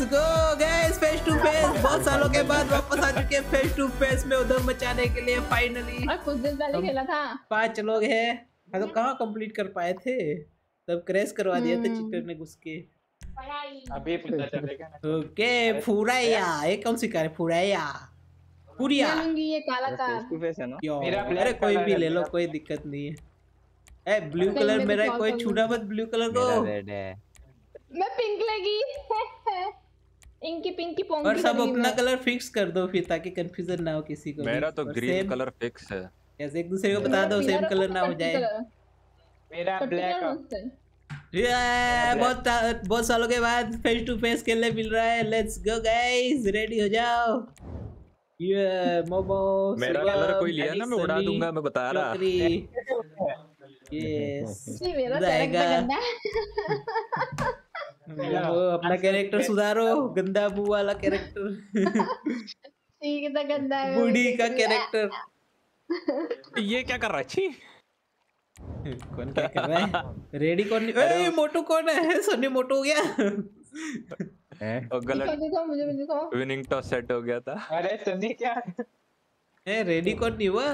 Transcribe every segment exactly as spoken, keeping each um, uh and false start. Let's go guys, face to face बहुत सालों के बाद वापस आ चुके हैं फेस टू फेस में उधर मचाने के लिए फाइनली। और कुछ दिन पहले खेला था, पांच लोग हैं हम लोग, कहाँ कंप्लीट कर पाए थे, तब क्रैश करवा दिया था चीटर ने घुस के। अभी ओके फुराया, ये कौन सी कार है फुराया पूरिया, ये काला कार। अरे कोई भी ले लो, कोई दिक्कत नहीं है। ए ब्लू कलर मेरा, कोई छूटा मत ब्लू कलर को। मैं पिंक लगी इनकी पिंकी पोंगी। और सब अपना कलर फिक्स कर दो फिर, ताकि कंफ्यूजन ना हो किसी को। मेरा तो ग्रीन कलर फिक्स है। कैसे एक दूसरे को बता दो सेम कलर ना हो जाए। मेरा ब्लैक। बहुत बहुत सालों के बाद फेस टू फेस खेलने मिल रहा है। लेट्स गो गाइस, रेडी हो जाओ। ये मोमो मेरा कलर कोई लिया ना, मैं उड़ा दूंगा, मैं बता रहा। यस मेरा गंदा वो अपना कैरेक्टर सुधारो, गंदा बू वाला कैरेक्टर। ठीक है, तो गंदा है बूढ़ी का कैरेक्टर। ये क्या कर रहा है? छी कौन क्या कर रहा है? रेडी कौन नहीं? अरे मोटू कौन है? सोनी मोटू हो गया और गलत मुझे मुझे विनिंग टॉस सेट हो गया था। अरे सनी क्या है? रेडी कौन नहीं हुआ?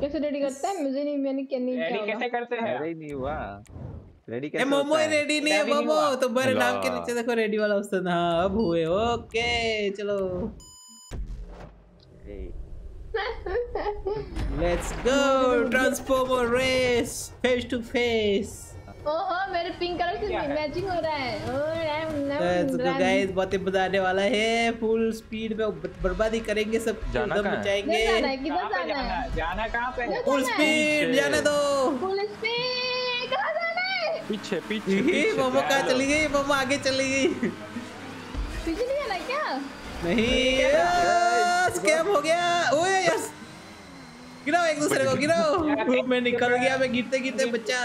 कैसे रेडी करता है? मुझे नहीं, मैंने क्या नहीं किया। रेडी कैसे करते हैं? रेडी नहीं हुआ, रेडी कैसे? मोमो रेडी नहीं है मोमो, तो मेरे नाम के नीचे देखो रेडी वाला ऑप्शन। हां अब हुए। ओके चलो let's go transformer race face to face. ओहो मेरे पिंक कलर से मैचिंग हो रहा है। ओ तो गाइस बहुत ही मजा आने वाला है। फुल स्पीड में बर्बादी करेंगे, सब एकदम मचाएंगे। जाना कहां पे? फुल स्पीड जाने दो, फुल स्पीड। कहां जाना है? पीछे पीछे। मोमो कहां चली गई? मोमो आगे चली गई। पीछे नहीं जाना क्या? नहीं, स्कैम हो गया। ओए यार गिराओ एक दूसरे को, गिराओ। मैं निकल गया, मैं गिरते गिरते बच्चा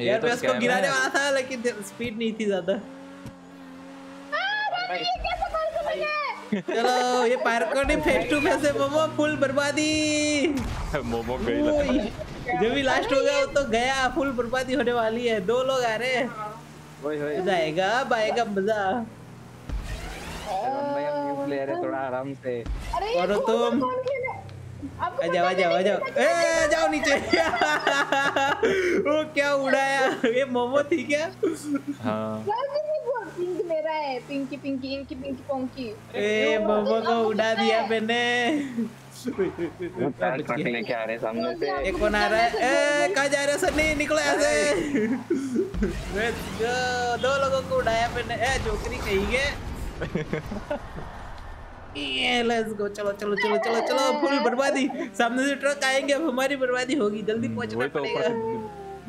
यार, मैं उसको गिराने वाला था लेकिन स्पीड नहीं थी ज्यादा। चलो ये पार्कोर ने फेस टू फेस से मोमो फुल बर्बादी। मोमो गई लगता, जो भी लास्ट हो गया तो गया। फुल बर्बादी होने वाली है, दो लोग आ रहे हैं। ओए ओए जाएगा, आएगा मजा। भाई हम न्यू प्लेयर है, थोड़ा आराम से करो तुम। जाओ जाओ जाओ ए जाओ नीचे। वो क्या उड़ाया? ये मोमो थी क्या? हाँ पिंक मेरा है, पिंकी पिंकी इनकी पिंकी पोंकी। ए मोमो को उड़ा दिया मैंने। लेके आ रहे सामने से, ये कौन आ रहा है? ए कहाँ जा रहे हो सनी? निकलो ऐसे। दो लोगों को उड़ाया मैंने। ए जोकरी कही। ये लेट्स गो, चलो चलो चलो चलो चलो। फुल बर्बादी, सामने से ट्रक आएंगे, अब हमारी बर्बादी होगी। जल्दी पहुंचना पड़ेगा।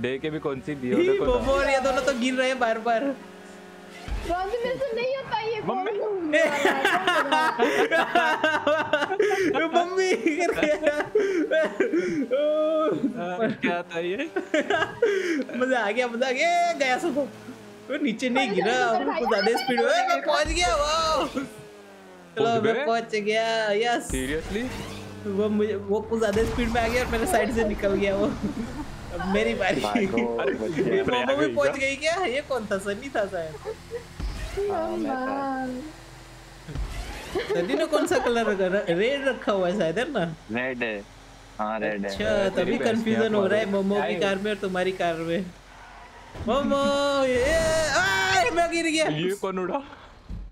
दे के भी कौन सी दी हो देखो। मोमो ये दोनों तो गिर रहे हैं बार बार। रोज मेरे से नहीं होता ये मम्मी मम्मी कर क्या था ये? मजा आ गया, मजा आ गया। गया सब नीचे, नहीं गिरा। ज्यादा स्पीड में पहुंच गया। वाह चलो मैं पहुंच गया। यस सीरियसली वो मुझे वो कुछ ज्यादा स्पीड में आ गया और मेरे साइड से निकल गया वो। अब मेरी बारी। अरे मोमो भी पहुंच गई क्या? ये कौन था? सनी था शायद। सनी ने कौन सा कलर रखा? रेड रखा हुआ है शायद, है ना? रेड है, हां रेड है। अच्छा तभी कंफ्यूजन हो रहा है मोमो की कार में और तुम्हारी कार में। मोमो ये आ मैं गिर गया। ये कौन उड़ा?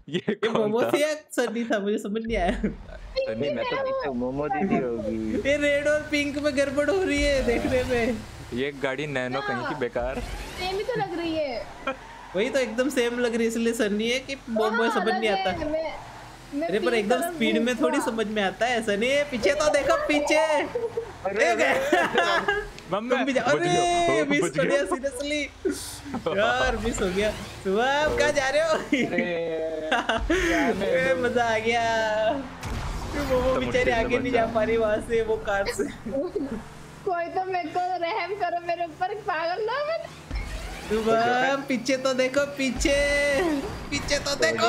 ये ये मोमो से सनी था, मुझे समझ नहीं आया। सनी मैं तो पीछे मोमो दीदी होगी। ये रेड और पिंक में गड़बड़ हो रही है देखने में। ये गाड़ी नैनो कहीं की बेकार सेम ही तो लग रही है। वही तो एकदम सेम लग रही है, इसलिए सनी है कि मोमो समझ नहीं आता। अरे पर एकदम स्पीड में थोड़ी समझ में आता है। सनी पीछे तो देखो, पीछे। अरे मिस कर दिया सीरियसली यार, मिस हो गया। वाह कहाँ जा रहे हो? मजा आ गया। वो वो बेचारे आगे नहीं जा पा रही वहां से वो कार से। कोई तो मेरे को रहम करो मेरे ऊपर, पागल ना मैं। तुम पीछे तो देखो, पीछे पीछे तो देखो।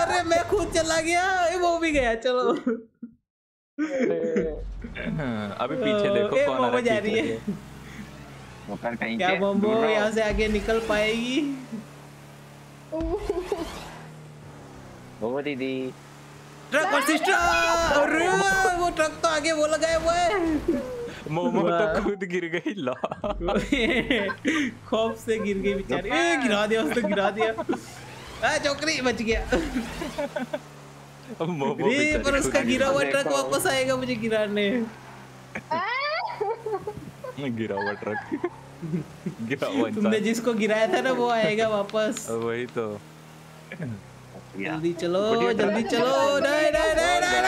अरे मैं खुद चला गया, वो भी गया। चलो अभी पीछे देखो कौन आ रही है। क्या मोमो यहाँ से आगे निकल पाएगी? वो दीदी ट्रक सिस्टर, अरे वो ट्रक तो आगे वो लगाया हुआ है। मोमो तो खुद गिर गई ला। खौफ से गिर गई बेचारी। ए गिरा दिया उसने, गिरा दिया। ए चौकरी बच गया। अब मोमो पर उसका गिरा हुआ ट्रक वापस आएगा मुझे गिराने। गिरा हुआ ट्रक। गिरा हुआ तुमने जिसको गिराया था ना वो आएगा वापस। वही तो। जल्दी चलो जल्दी चलो। नहीं नहीं नहीं नहीं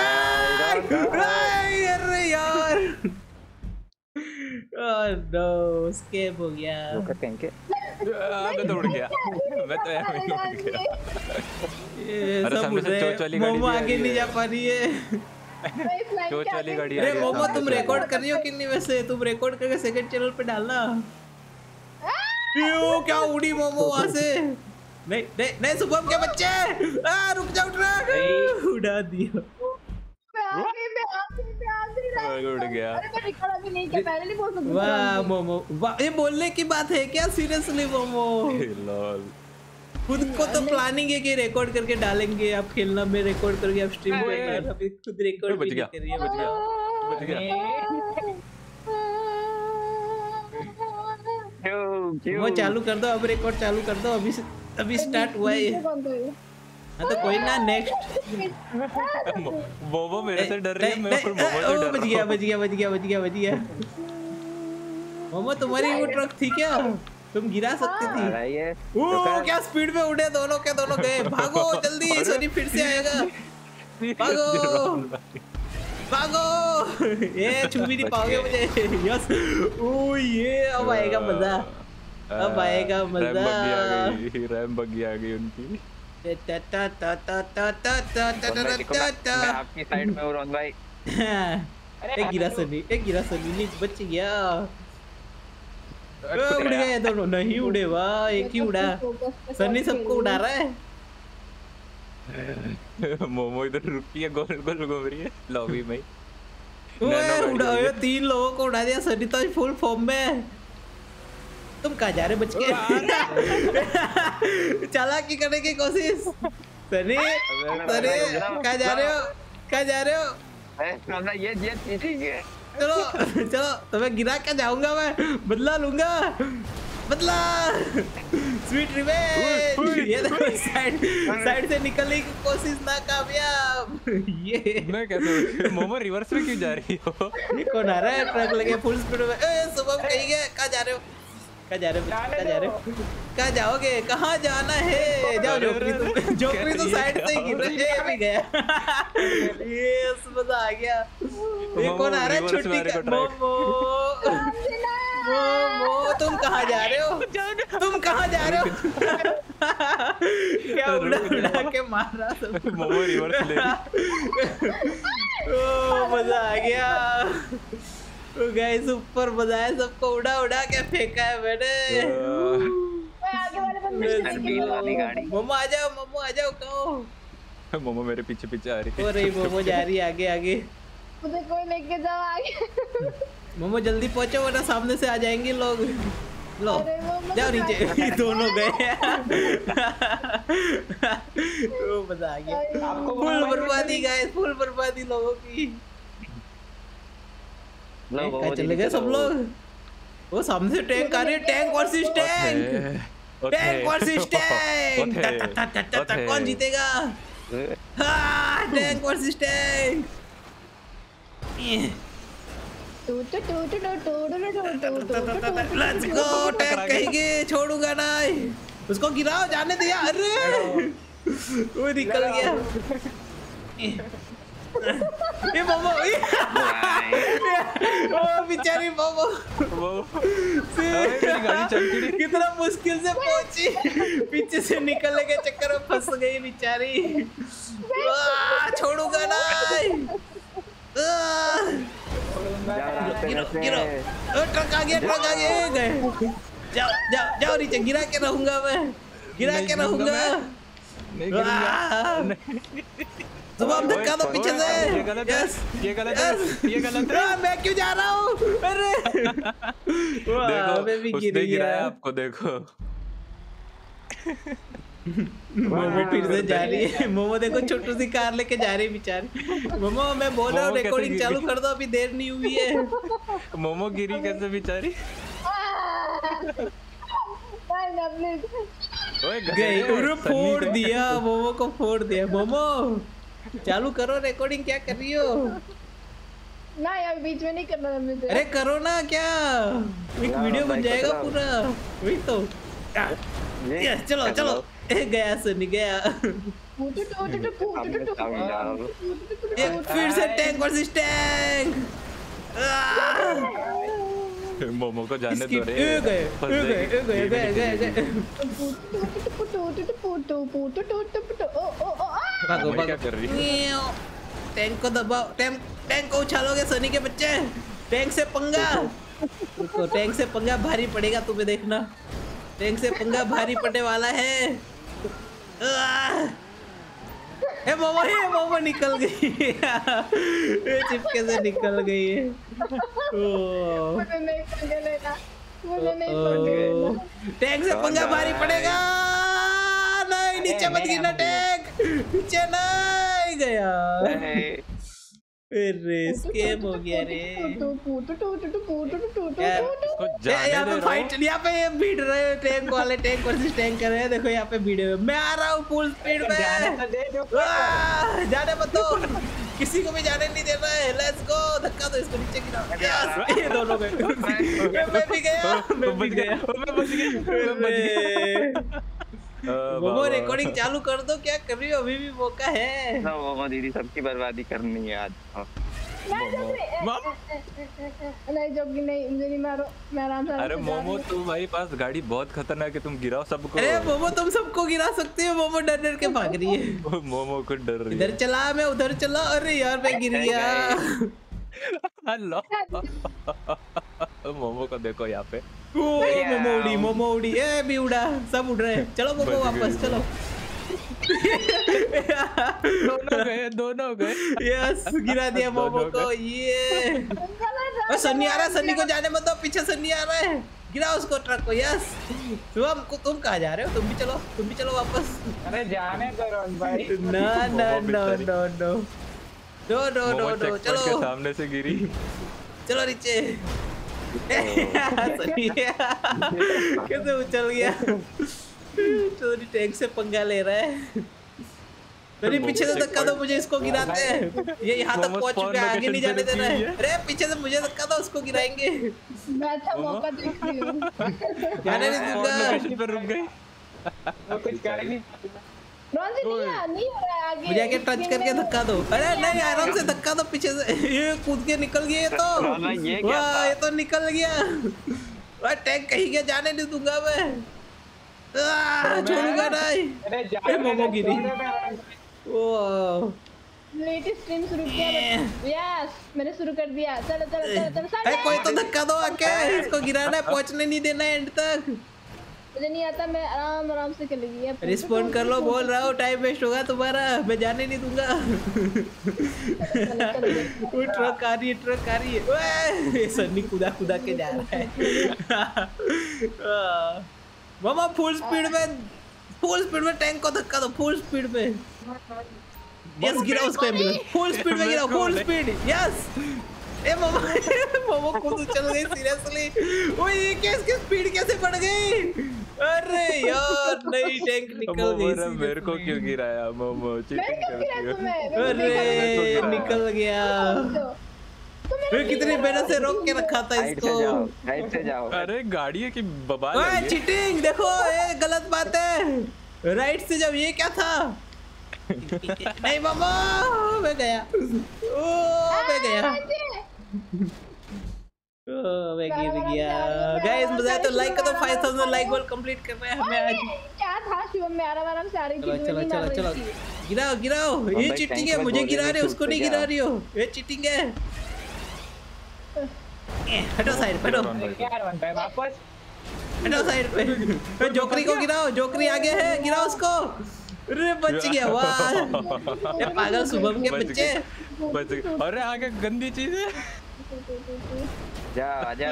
नहीं अरे यार स्केप हो गया। मैं तो उड़ गया, मैं तो यार मैं उड़ गया। अरे सामने से चोच वाली गाड़ी, मोमो आगे नहीं जा पा रही है। चोच वाली गाड़ी। अरे मोमो तुम रिकॉर्ड कर रही हो किन्हीं में से? तुम रिकॉर्ड करके सेकंड चैनल पे डालना। यो क्या उड़ी मोमो वहाँ से। नहीं नहीं नहीं सुबह के बच्चे आ रुक जाओ, ट्रक उड़ा दिया। मैं आगे मैं आगे मैं आगे मैं उड़ गया। अरे मैं रिकॉर्ड अभी नहीं किया, पहले नहीं बोल सकता। वाह मोमो वाह, ये बोलने की बात है क्या? सीरियसली मोमो लॉल खुद को तो प्लानिंग है कि रिकॉर्ड करके डालेंगे। आप खेलना में रिकॉर्ड करके आप स्ट्रीम करना, अभी खुद रिकॉर्ड बच गया बच गया बच गया। वो चालू कर दो, अब रिकॉर्ड चालू कर दो। अभी अभी स्टार्ट हुआ है तो कोई ना, नेक्स्ट। वो वो मेरे से डर रही है, मैं पर मोमो से डर रहा हूं। बच गया बच गया बच गया बच गया बच गया। मोमो तुम्हारी वो ट्रक थी क्या? तुम गिरा सकती थी। ओह क्या स्पीड में उड़े दोनों के दोनों गए। भागो जल्दी, सोनी फिर से आएगा। भागो भागो, ये छू भी नहीं पाओगे मुझे। यस ओ ये अब आएगा मजा, अब आएगा मजा। रैम बग्गी आ गई उनकी। ता ता ता ता ता ता ता ता ता। मैं आपकी साइड में हूं रोहन भाई। अरे गिरा सनी, एक गिरा सनी नीचे बच गया। उड़ गए दोनों। नहीं उड़े, वाह एक ही उड़ा। सनी सबको उड़ा रहा है। मोमो इधर रुकी है, गोल गोल घूम रही है लॉबी में। ओए उड़ा, ये तीन लोगों को उड़ा दिया। सनी तो फुल फॉर्म में है। तुम कहाँ जा रहे बच के? चालाकी करने की कोशिश। सनी सनी कहाँ जा रहे हो? कहाँ जा रहे हो? ये ये ठीक है, चलो चलो। तुम्हें गिरा के जाऊंगा मैं, बदला लूंगा बदला। Sweet revenge. साइड साइड से निकलने की कोशिश नाकामयाब। ये मैं कैसे? मोमो रिवर्स में क्यों जा रही हो? ये कौन आ रहा है ट्रक लगे फुल स्पीड में? सुबह कहीं गए, कहाँ जा रहे हो? कहाँ जा रहे हो? कहाँ जा रहे हो? कहाँ जाओगे? कहाँ जाना है? जाओ जोकरी तो जोकरी तो साइड से ही गिर भी गया। यस मजा आ गया। ये कौन आ रहा है छुट्टी का? मोमो मोमो तुम कहाँ जा रहे हो? तुम कहाँ जा रहे हो? क्या उड़ा उड़ा के मार रहा सब। मोमो रिवर्स ले रही। ओ मजा आ गया। गाइस ऊपर बजाया सबको, उड़ा उड़ा के फेंका है मैंने। मोमो आ जाओ, मोमो आ जाओ। कहो मोमो मेरे पीछे पीछे आ रही है। रही मोमो जा रही है आगे आगे। मुझे कोई लेके जाओ आगे। मोमो जल्दी पहुंचो वरना सामने से आ जाएंगे लोग। लो जाओ नीचे, दोनों गए। तो मजा आ गया। फुल बर्बादी गाइस, फुल बर्बादी लोगों की। चले गए सब लोग। वो सामने से टैंक आ रही है। Tank versus tank, tank versus tank. कौन जीतेगा? Tank versus tank. Let's go. Tank कहेंगे छोड़ूंगा ना। उसको गिराओ, जाने दिया। अरे वो निकल गया। ये मोमो ओ बेचारी मोमो कितना मुश्किल से पहुंची, पीछे से निकलने के चक्कर में फंस गई बेचारी। छोड़ूंगा ना। गिरो गिरो। ट्रक आ गया, ट्रक आ गया। जाओ जाओ जाओ नीचे। गिरा के रहूंगा मैं, गिरा के रहूंगा। सुबह धक्का दो पीछे से। ये गलत है, ये गलत है, ये गलत है। मैं क्यों जा रहा हूँ? अरे देखो उसने गिराया आपको। देखो मोमो फिर से जा रही है। मोमो देखो छोटू सी कार लेके जा रही बेचारी। मोमो मैं बोल रहा हूँ रिकॉर्डिंग चालू कर दो, अभी देर नहीं हुई है। मोमो गिरी कैसे बेचारी? गई उन्होंने फोड़ दिया, मोमो को फोड़ दिया। मोमो चालू करो रिकॉर्डिंग, क्या कर रही हो? ना यार बीच में नहीं करना मुझे। अरे करो ना, क्या एक वीडियो बन जाएगा पूरा। वही तो चलो चलो गया सुनी गया। फिर से टैंक वर्सेस टैंक। मोमो को जाने दो रे। गए गए गए गए गए। भागो भागो कर रही। टैंक को दबाओ, टैंक टैंक को उछालोगे सोनी के बच्चे। टैंक से पंगा, तो टैंक से पंगा भारी पड़ेगा तुम्हें, देखना। टैंक से पंगा भारी पड़ने वाला है। ए मोमो, ए मोमो निकल गई। ए चिपके से निकल गई है। मुझे नहीं पंगा लेना, मुझे नहीं पंगा लेना। टैंक से पंगा भारी पड़ेगा। नहीं नीचे मत गिरना टैंक, नीचे नहीं गया। अरे स्कैम हो गया रे। यहाँ पे फाइट, यहाँ पे भीड़ रहे टैंक वाले, टैंक वर्सेस टैंक कर रहे हैं। देखो यहाँ पे भीड़ है। मैं आ रहा हूँ फुल स्पीड में। जाने मत दो, किसी को भी जाने नहीं देना है। लेट्स गो, धक्का दो इसको, नीचे गिराओ। ये दोनों गए, मैं भी गया, मैं भी गया, मैं बच गया। मोमो रिकॉर्डिंग चालू कर दो, क्या कर रही हो? अभी भी मौका है। मोमो दीदी सबकी बर्बादी करनी है आज। नहीं जोगी नहीं, मुझे नहीं मारो, मैं आराम से। अरे मोमो तुम्हारे पास गाड़ी बहुत खतरनाक है, तुम गिराओ सबको। अरे मोमो तुम सबको गिरा सकते हो। मोमो डर डर के भाग रही है। मोमो को डर रही है। इधर चला, मैं उधर चला। अरे यार मैं गिर गया। मोमो को देखो यहाँ पे। ओ मोमो उड़ी, मोमो उड़ी, ए भी उड़ा, सब उड़ रहे हैं। चलो मोमो वापस चलो। दोनों गए, दोनों गए। यस गिरा दिया मोमो को। ये और सन्नी आ रहा है, सन्नी को जाने मत दो, पीछे सन्नी आ रहा है। गिरा उसको, ट्रक को। यस तुम तुम कहाँ जा रहे हो? तुम भी चलो, तुम भी चलो वापस। अरे जाने दो रोहन भाई। ना ना नो नो नो दो दो दो दो। चलो सामने से गिरी, चलो नीचे। कैसे उछल गया? चोरी टैंक से पंगा ले रहा है। मेरे पीछे से धक्का दो, मुझे इसको गिराते हैं। ये यहाँ तक पहुँच चुका है, आगे नहीं जाने देना है। अरे पीछे से मुझे धक्का दो, उसको गिराएंगे। मैं तो मौका देख रही हूँ, जाने नहीं दूँगा। लोकेशन पर रुक गई, कुछ कर नहीं। नहीं हो रहा है आगे। मुझे आगे टच करके धक्का दो। अरे नहीं, आराम से धक्का दो, पीछे से। ये कूद के निकल गया। ये तो ये क्या था? ये तो निकल गया। अरे टैंक कहीं गया, जाने नहीं दूंगा मैं। छोड़ूंगा नहीं। मोमो गिरी। लेटेस्ट स्ट्रीम शुरू किया। यस मैंने शुरू कर दिया। चलो चलो चलो चलो। कोई तो धक्का दो आके, इसको गिराना है, पहुँचने नहीं देना है एंड तक। मुझे नहीं आता, मैं आराम आराम से चलेगी। रिस्पॉन्ड कर लो, बोल रहा हूँ टाइम वेस्ट होगा तुम्हारा, मैं जाने नहीं दूंगा। वो ट्रक आ रही है, ट्रक आ रही है। सन्नी कूदा कूदा के जा रहा है। मामा फुल स्पीड में, फुल स्पीड में टैंक को धक्का दो, फुल स्पीड में। यस गिरा उसको एम्बुलेंस, फुल स्पीड में गिरा, फुल स्पीड। यस ए मोमो, मोमो खुद चल गई सीरियसली। ओए केस की स्पीड कैसे बढ़ गई? अरे यार नई टैंक निकल गई। मेरे को क्यों गिराया मोमो? चीटिंग कर दिया। अरे निकल गया। मैं कितनी मेहनत से रोक के रखा था इसको। राइट से जाओ। अरे गाड़ी है कि बबाल है। ओए चीटिंग देखो, ये गलत बात है। राइट से जाओ। ये क्या था? नहीं मोमो मैं गया। ओ मैं गया। गाइस मजा आया तो लाइक कर दो। पाँच हज़ार लाइक गोल कंप्लीट कर रहे हैं हमें आज। क्या था शिवम? मैं आराम से आ रही थी। चलो चलो चलो गिराओ गिराओ। ये चीटिंग है, मुझे गिरा रहे हो, उसको नहीं गिरा रही हो। ये चीटिंग है। हटो साइड, हटो वापस, हटो साइड पे। जोकरी को गिराओ, जोकरी आगे है, गिराओ उसको। अरे बच गया। वाह ये पागल शुभम के बच्चे बच गए। अरे आगे गंदी चीज है, जा जा।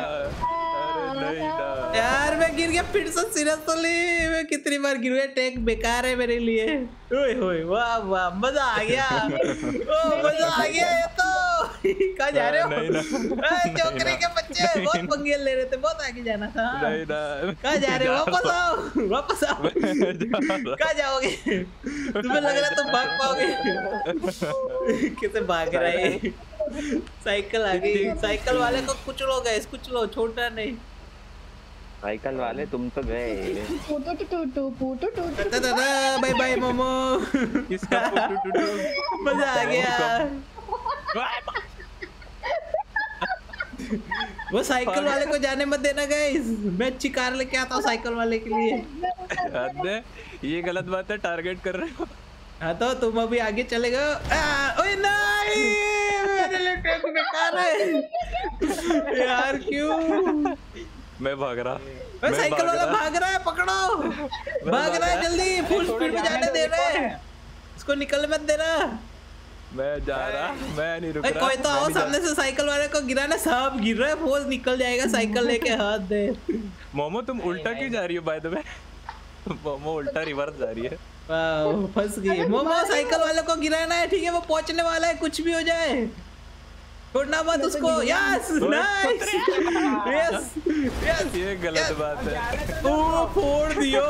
यार मैं गिर गया फिर से, सीरियसली मैं कितनी बार गिर गया, टेक बेकार है मेरे लिए। ओए होए वाह वाह मजा आ गया, ओ मजा आ गया। ये तो कहाँ जा रहे हो? चौकरी के बच्चे बहुत पंगे ले रहे थे, बहुत आगे जाना था। कहाँ जा रहे हो? वापस आओ, वापस आओ। कहाँ जाओगे? तुम्हें लग रहा तुम भाग पाओगे? कैसे भाग रहा है? साइकिल आ गई, साइकिल वाले को कुचलो गए, कुचलो, छोड़ना नहीं। साइकिल वाले तुम तो गए। टूटू टूटू टूटू टूटू दादा बाय बाय मोमो। किसका टूटू टूटू? मजा आ गया। वो साइकिल वाले को जाने मत देना गाइस, मैं चिकार लेके आता हूँ साइकिल वाले के लिए। ये गलत बात है, टारगेट कर रहे हो। हाँ तो तुम अभी आगे चले गए। ओए नहीं मेरे लिए ट्रक बेकार है यार, क्यों? मैं भाग रहा, मैं साइकिल वाला भाग रहा है, पकड़ो, भाग रहा है, जल्दी फुल स्पीड में जाने दे रहा है इसको, निकल मत देना। मैं जा रहा, मैं नहीं रुक रहा। कोई तो आओ सामने से, साइकिल वाले को गिराना, सब गिर रहा है, फोर्स निकल जाएगा साइकिल लेके। हाथ दे मोमो, तुम उल्टा क्यों जा रही हो? बाय द वे मोमो उल्टा रिवर्स जा रही है। वाओ फंस गई मोमो, साइकिल वाले को गिराना है, ठीक है, वो पहुंचने वाला है, कुछ भी हो जाए छोड़ना मत उसको। यस नाइस, यस यस, ये गलत बात है, ओ फोड़ दियो।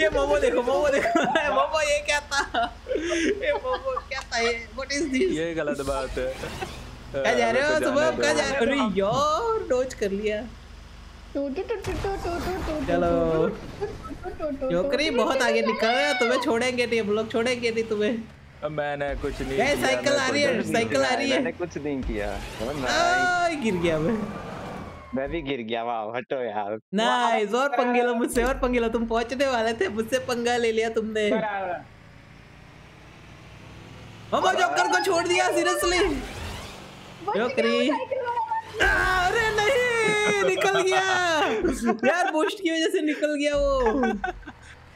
ये मोमो देखो, मोमो देखो मोमो, ये क्या था? ये मोमो क्या था? ये व्हाट इज दिस? ये गलत बात है। कहाँ जा रहे हो सुबह? कहाँ जा रहे हो? अरे यार डोज कर लिया। चलो जोकरी बहुत आगे निकल गया, तुम्हें छोड़ेंगे नहीं हम लोग, छोड़ेंगे नहीं तुम्हें। मैंने कुछ नहीं किया, साइकिल आ रही है, साइकिल आ रही है, मैंने कुछ नहीं किया। आ, गिर गया मैं मैं भी गिर गया। वाह हटो यार, नाइस। और पंगे लो मुझसे, और पंगे लो, तुम पहुंचने वाले थे, मुझसे पंगा ले लिया तुमने। मोमो जोकर को छोड़ दिया, सीरियसली जोकरी। अरे नहीं निकल गया यार, बूस्ट की वजह से निकल गया वो,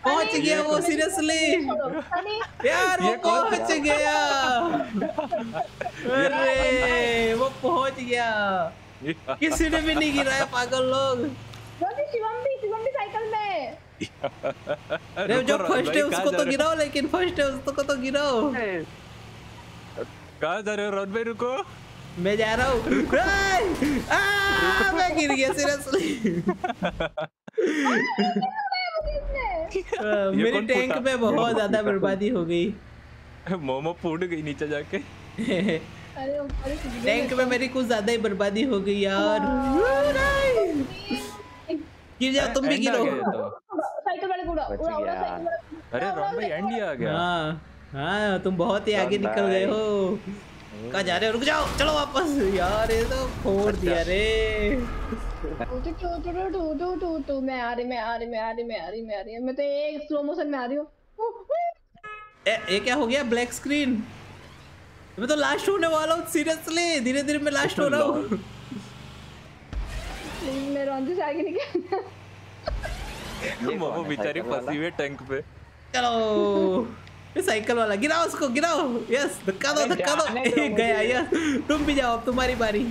पहुंच गया वो, सीरियसली यार वो पहुंच गया। अरे वो पहुंच गया, किसी ने भी नहीं गिराया, पागल लोग। शिवम भी, शिवम भी साइकिल में। अरे जो फर्स्ट है उसको तो गिराओ, लेकिन फर्स्ट है उसको तो गिराओ। कहाँ जा रहे हो रोड पे? रुको मैं जा रहा हूँ। मैं गिर गया सीरियसली। मेरे टैंक में बहुत ज्यादा बर्बादी हो गई, मोमो फूट गई नीचे जाके। अरे टैंक में मेरी कुछ ज्यादा ही बर्बादी हो गई यार। गिर जाओ तुम भी, गिरो साइकिल वाले को। अरे राम भाई एंड ही आ गया। हाँ तुम बहुत ही आगे निकल गए हो। कहाँ जा रहे हो? रुक जाओ, चलो वापस। यार ये तो फोड़ दिया रे। मैं आ रही, मैं आ रही, मैं आ रही, मैं आ रही, मैं आ रही, मैं तो एक स्लो मोशन में आ रही हूँ। ये क्या हो गया? Black screen. मैं तो लास्ट होने वाला हूँ सीरियसली, धीरे धीरे मैं लास्ट हो रहा हूँ। मैं रॉन्जू से आगे निकल। मोमो बेचारी फंसी हुई है टैंक पे। चलो साइकिल वाला गिराओ उसको, गिराओ। यस धक्का दो, धक्का दो, गया। यस तुम भी जाओ, अब तुम्हारी बारी।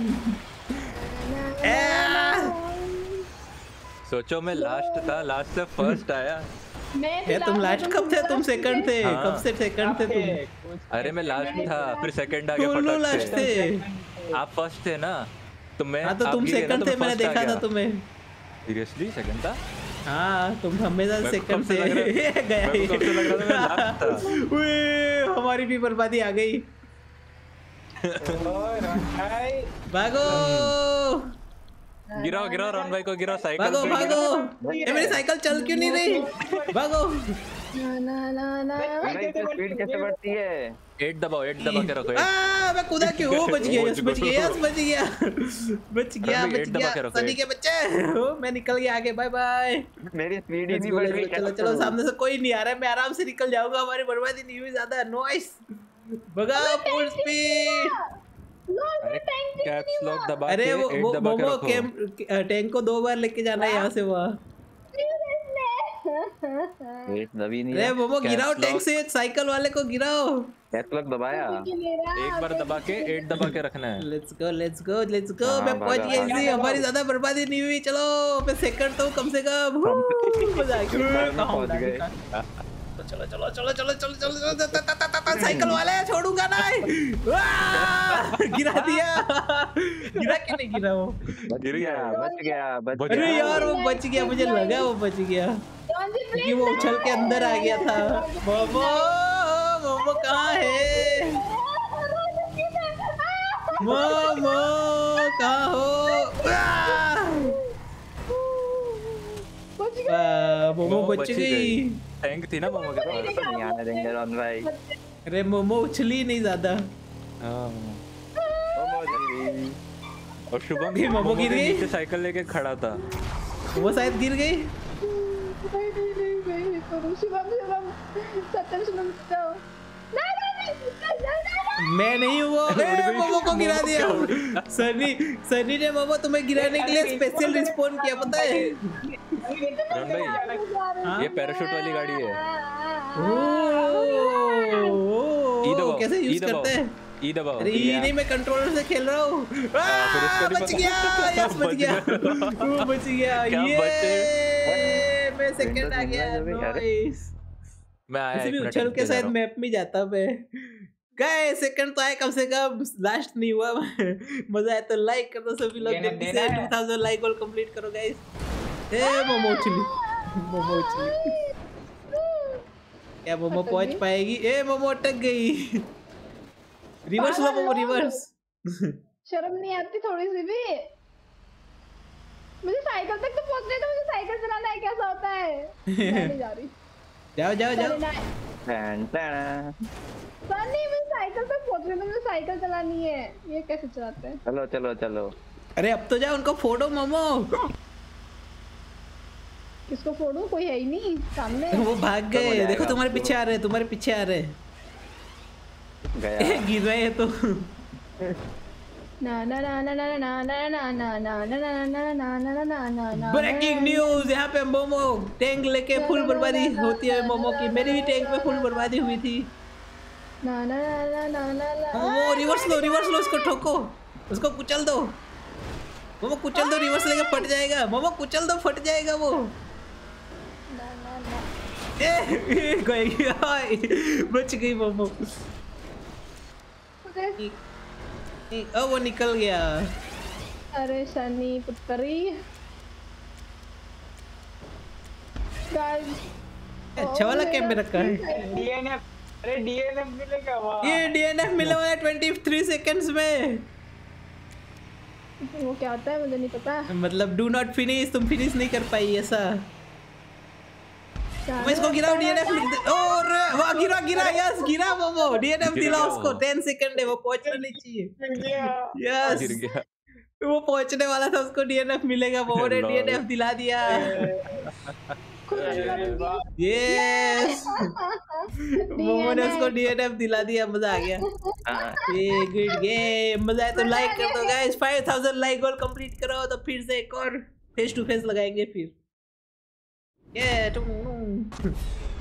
सोचो मैं लास्ट था, लास्ट से फर्स्ट आया। मैं तुम लास्ट कब थे? तुम सेकंड थे। हाँ। कब से सेकंड थे तुम? अरे मैं लास्ट था, फिर सेकंड आ गया, फटाफट लास्ट थे। आप फर्स्ट थे ना, तो मैं हाँ तो तुम सेकंड थे, मैंने देखा था तुम्हें। सीरियसली सेकंड था? हाँ तुम हमेशा सेकंड से गया। हमारी भी बर्बादी आ गई। भागो, गिराओ गिराओ रॉन भाई को, गिराओ साइकिल। भागो भागो, ये मेरी साइकिल चल क्यों नहीं रही? भागो ना ना ना ना। स्पीड कैसे बढ़ती है? एट दबाओ, एट दबा के रखो। आ मैं कूदा क्यों? ओ बच गया, बच गया, बच गया, बच गया, बच गया। सनी के बच्चे, ओ मैं निकल गया आगे, बाय बाय। मेरी स्पीड ही नहीं बढ़ रही। चलो चलो सामने से कोई नहीं आ रहा है, मैं आराम से निकल जाऊंगा, हमारी बर्बादी नहीं हुई ज्यादा। नॉइस भगाओ फुल स्पीड। कैप्स लॉक दबा के एट दबा के रखो। अरे वो मोमो टैंक को दो बार लेके जाना है यहाँ से वहाँ। वेट दबी नहीं। अरे मोमो गिराओ टैंक से, साइकिल वाले को गिराओ। कैश लॉक दबाया, एक बार दबा के एट दबा के रखना है। Let's go let's go let's go. मैं पहुंच गया इजी, हमारी ज्यादा बर्बादी नहीं हुई। चलो मैं सेकंड तो कम से कम मजा आ गया, पहुंच गए। चलो चलो चलो चलो चलो चलो साइकिल वाले छोड़ूंगा ना। गिरा दिया, गिरा कि नहीं गिरा? वो गिर गया, बच गया, बच गया। अरे यार वो बच गया, मुझे लगा वो बच गया क्योंकि वो उछल के अंदर आ गया था। मोमो मोमो कहाँ है? मोमो कहाँ हो? मोमो बच गई। टैंक थी ना मोमो के पास, तो नहीं आने देंगे रॉन भाई। अरे मोमो उछली नहीं ज्यादा। और शुभम भी मोमो गिर गई, नीचे साइकिल लेके खड़ा था, वो शायद गिर गई। मैं नहीं हुआ, मोमो को गिरा दिया। सनी सनी ने मोमो तुम्हें गिराने के लिए स्पेशल रिस्पॉन्ड किया, पता है? ये पैराशूट वाली गाड़ी है। ओ कैसे यूज करते हैं? ई दबाओ। अरे ई नहीं, मैं कंट्रोलर से खेल रहा हूँ। बच गया, यस बच गया, बच गया। ये मैं सेकंड आ गया। नाइस। मैं आया एक उछल के शायद मैप में जाता मैं। गए सेकंड तो आए कम से कम, लास्ट नहीं हुआ। मजा आया तो लाइक कर दो सभी लोग, two thousand like goal complete करो गाइस। मोमो चली, मोमो चली। क्या मोमो पहुंच पाएगी? ए मोमो अटक गई। रिवर्स लो मोमो, रिवर्स। शर्म नहीं आती थोड़ी सी भी? मुझे साइकिल तक तो पहुंचने दो, मुझे साइकिल चलाना है। कैसा होता है? जा रही, जाओ जाओ जाओ। सनी मुझे साइकिल तक पहुंचने दो, मुझे साइकिल चलानी है। ये कैसे चलाते हैं? चलो चलो चलो। अरे अब तो जाओ, उनको फोड़ो मोमो। किसको फोड़ू? कोई है ही नहीं सामने। वो भाग गए, देखो तुम्हारे पीछे आ रहे, तुम्हारे पीछे आ रहे। गया गिर रहे तो ना ना ना ना ना ना ना ना ना ना ना ना ना। ब्रेकिंग न्यूज, यहाँ पे मोमो टैंक लेके फुल बर्बादी होती है मोमो की। मेरी भी टैंक पे फुल बर्बादी हुई थी। ना ना ना ना ना ना। वो रिवर्स लो, रिवर्स लो, उसको ठोको, उसको कुचल दो। मोमो कुचल दो, रिवर्स लेके फट जाएगा। मोमो कुचल दो, फट जाएगा वो। बच गई मोमो। ओ वो निकल गया। अरे शनी पुत्री। अच्छा वाला कैमरा रखा है। अरे डीएनएफ मिलेगा, ये डीएनएफ मिलने वाला तेईस सेकंड्स में। वो क्या होता है मुझे नहीं पता, मतलब डू नॉट फिनिश, तुम फिनिश नहीं कर पाई ऐसा। मैं इसको गिराऊं? डीएनएफ और वाह, गिरा गिरा, यस गिरा मोमो। डीएनएफ दिलाओ उसको, दस सेकंड है, वो पहुंचना नहीं चाहिए। यस वो पहुंचने वाला था, उसको डीएनएफ मिलेगा। मोमो ने डीएनएफ दिला दिया। यस मोमो ने उसको डीएनएफ दिला दिया। मजा आ गया, ये गुड गेम। मजा आया तो लाइक कर दो गाइस, पाँच हज़ार लाइक गोल कंप्लीट करो तो फिर से एक और फेस टू फेस लगाएंगे फिर। Yeah, don't know.